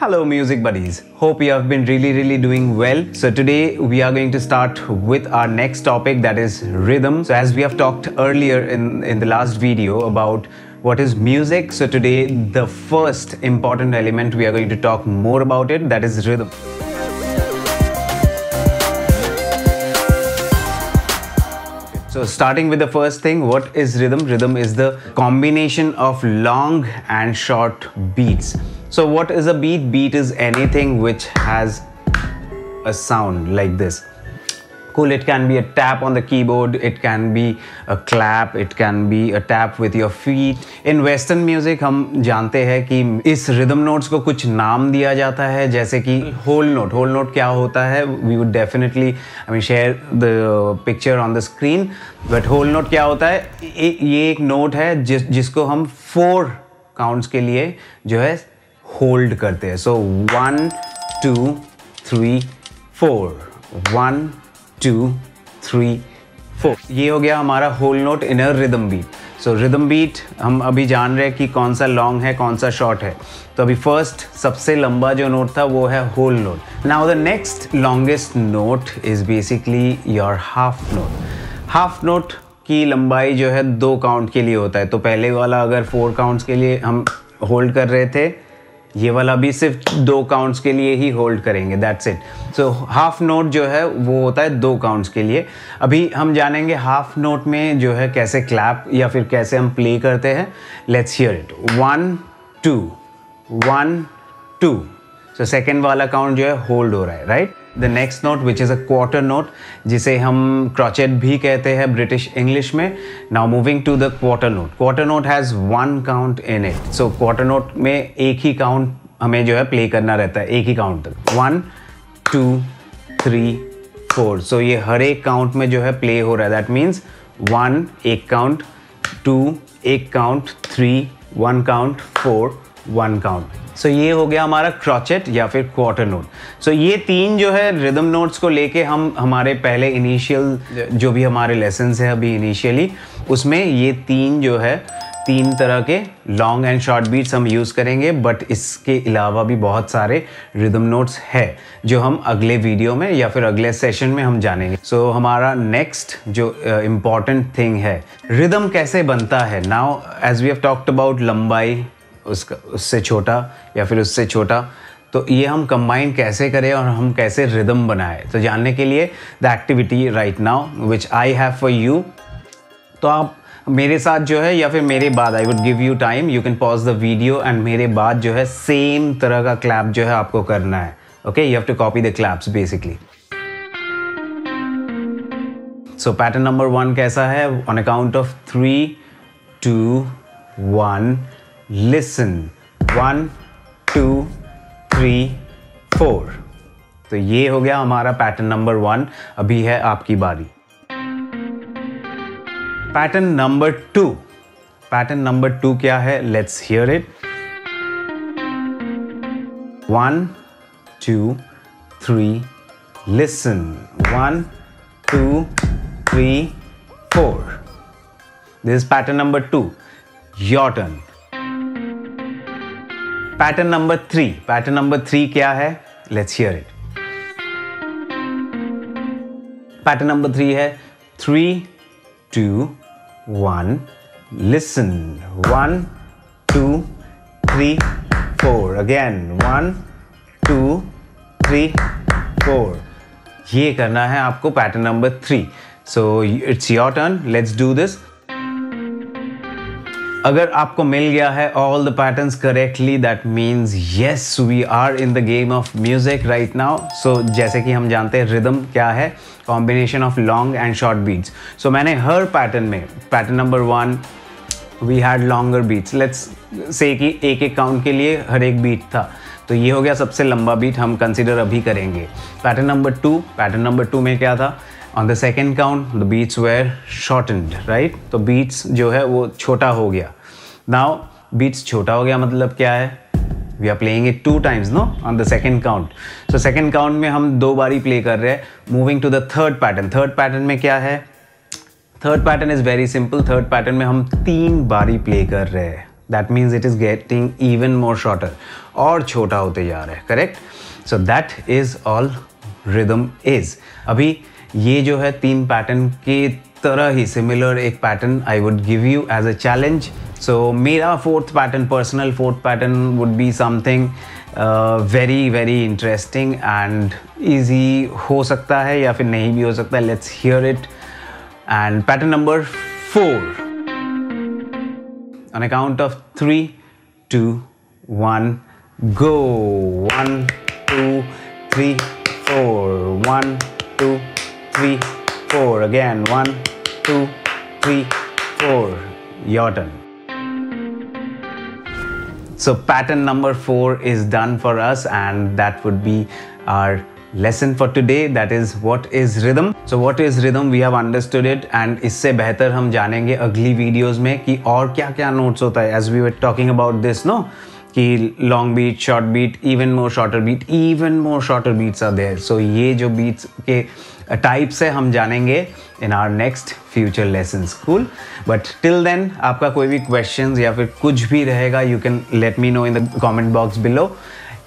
Hello music buddies, hope you have been really doing well. So today we are going to start with our next topic, that is rhythm. So as we have talked earlier in the last video about what is music, so today the first important element we are going to talk more about it, that is rhythm. So starting with the first thing, what is rhythm? Rhythm is the combination of long and short beats. So what is a beat? Beat is anything which has a sound like this. Cool, it can be a tap on the keyboard, it can be a clap, it can be a tap with your feet. In Western music, हम जानते हैं कि इस rhythm notes को कुछ नाम दिया जाता है, जैसे कि whole note. Whole note क्या होता है? We would definitely, I mean, share the picture on the screen. But whole note क्या होता है? ये एक note है जिसको हम 4 counts के लिए जो है होल्ड करते हैं. सो 1 2 3 4 1 2 3 4. ये हो गया हमारा whole note in a rhythm beat. So rhythm beat हम अभी जान रहे हैं कि कौन सा लॉन्ग है कौन सा शॉर्ट है. तो अभी फर्स्ट सबसे लंबा जो नोट था वो है whole note. Now the next longest note is basically your half note. Half note की लंबाई जो है 2 काउंट के लिए होता है. तो पहले वाला अगर 4 काउंट्स के लिए हम होल्ड कर रहे थे, ये वाला भी सिर्फ 2 काउंट्स के लिए ही होल्ड करेंगे, that's it. So half note जो है वो होता है 2 काउंट्स के लिए. अभी हम जानेंगे हाफ नोट में जो है कैसे क्लैप या फिर कैसे हम प्ले करते हैं. Let's hear it. 1 2 1 2. So second वाला काउंट जो है होल्ड हो रहा है, right. The next note which is a quarter note, जिसे हम क्रॉचेट भी कहते हैं ब्रिटिश इंग्लिश में. Now moving to the quarter note. Quarter note has 1 count in it. So quarter note में एक ही काउंट हमें जो है प्ले करना रहता है, एक ही काउंट तक. 1 2 3 4. सो ये हर एक काउंट में जो है प्ले हो रहा है. दैट मीन्स 1 एक काउंट, 2 एक काउंट, 3 1 काउंट, 4 1 काउंट. सो ये हो गया हमारा क्रॉचेट या फिर क्वार्टर नोट. सो ये 3 जो है रिदम नोट्स को लेके हम हमारे पहले इनिशियल जो भी हमारे लेसन्स हैं अभी इनिशियली, उसमें ये 3 जो है 3 तरह के लॉन्ग एंड शॉर्ट बीट्स हम यूज़ करेंगे. बट इसके अलावा भी बहुत सारे रिदम नोट्स है जो हम अगले वीडियो में या फिर अगले सेशन में हम जानेंगे. सो हमारा नेक्स्ट जो इम्पॉर्टेंट थिंग है, रिदम कैसे बनता है. Now as we have talked about लंबाई, उसका उससे छोटा या फिर उससे छोटा, तो ये हम कंबाइन कैसे करें और हम कैसे रिदम बनाएं. तो जानने के लिए the activity right now which I have for you, तो आप मेरे साथ जो है या फिर मेरे बाद, I would give you time, you can pause the video and मेरे बाद जो है सेम तरह का क्लैप जो है आपको करना है. Okay, you have to copy the claps basically. So pattern number 1 कैसा है? On a count of 3 2 1 Listen. 1 2 3 4. तो ये हो गया हमारा पैटर्न नंबर 1. अभी है आपकी बारी. Pattern number 2. पैटर्न नंबर 2 क्या है? Let's hear it. 1 2 3 Listen. 1 2 3 4. This is pattern number 2. Your turn. Pattern number 3. Pattern number 3 क्या है? Let's hear it. Pattern number 3 है 3 2 1 लिसन. 1 2 3 4. अगेन 1 2 3 4. ये करना है आपको pattern number 3. So it's your turn. Let's do this. अगर आपको मिल गया है all the patterns correctly, that means yes we are in the game of music right now. So जैसे कि हम जानते हैं रिदम क्या है, combination of long and short beats. So मैंने हर पैटर्न में, pattern number 1 we had longer beats, let's say कि एक एक काउंट के लिए हर एक बीट था. तो ये हो गया सबसे लंबा बीट हम कंसिडर अभी करेंगे. Pattern number 2. पैटर्न नंबर 2 में क्या था? On the second count, the beats were shortened, right? तो beats जो है वो छोटा हो गया. Now beats छोटा हो गया मतलब क्या है? We are playing it 2 times, no? On the second count. So second count में हम 2 बारी play कर रहे हैं. Moving to the third pattern. Third pattern में क्या है? Third pattern is very simple. Third pattern में हम 3 बारी play कर रहे हैं. That means it is getting even more shorter. और छोटा होते जा रहा है, correct. So that is all rhythm is. अभी ये जो है तीन पैटर्न की तरह ही सिमिलर एक pattern I would give you as a challenge. So मेरा fourth pattern, personal fourth pattern would be something very very interesting and easy हो सकता है या फिर नहीं भी हो सकता है। Let's hear it. And pattern number 4, on account of 3, 2, 1 go. 1, 2, 3, 4 1, 2, 3, 4 again 1, 2, 3, 4 your turn. So pattern number 4 is done for us, and that would be our lesson for today, that is what is rhythm. So what is rhythm, we have understood it, and इससे बेहतर हम जानेंगे अगली videos में कि और क्या क्या नोट्स होता है, as we were talking about this, no? कि long beat, short beat, even more shorter beats are there. So ये जो beats के टाइप्स है हम जानेंगे in our next future lessons. Cool. But till then आपका कोई भी क्वेश्चंस या फिर कुछ भी रहेगा you can let me know in the comment box below.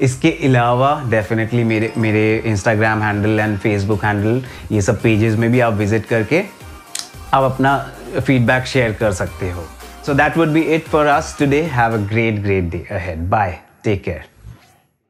इसके अलावा डेफिनेटली मेरे Instagram handle and Facebook handle, ये सब पेजेस में भी आप विजिट करके आप अपना फीडबैक शेयर कर सकते हो। So that would be it for us today. Have a great day ahead. Bye, take care.